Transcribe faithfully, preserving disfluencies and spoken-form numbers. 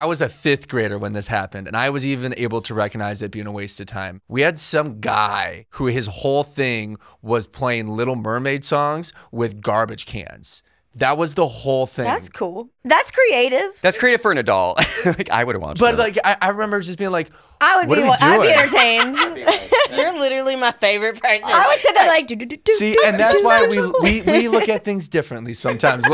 I was a fifth grader when this happened, and I was even able to recognize it being a waste of time. We had some guy who his whole thing was playing Little Mermaid songs with garbage cans. That was the whole thing. That's cool. That's creative. That's creative for an adult. Like, I would have watched but that. Like, I, I remember just being like, I would what be, I'd be entertained. You're literally my favorite person. I would say that like, do, do, do, see, do, and that's do, why do, we, we, we look at things differently sometimes.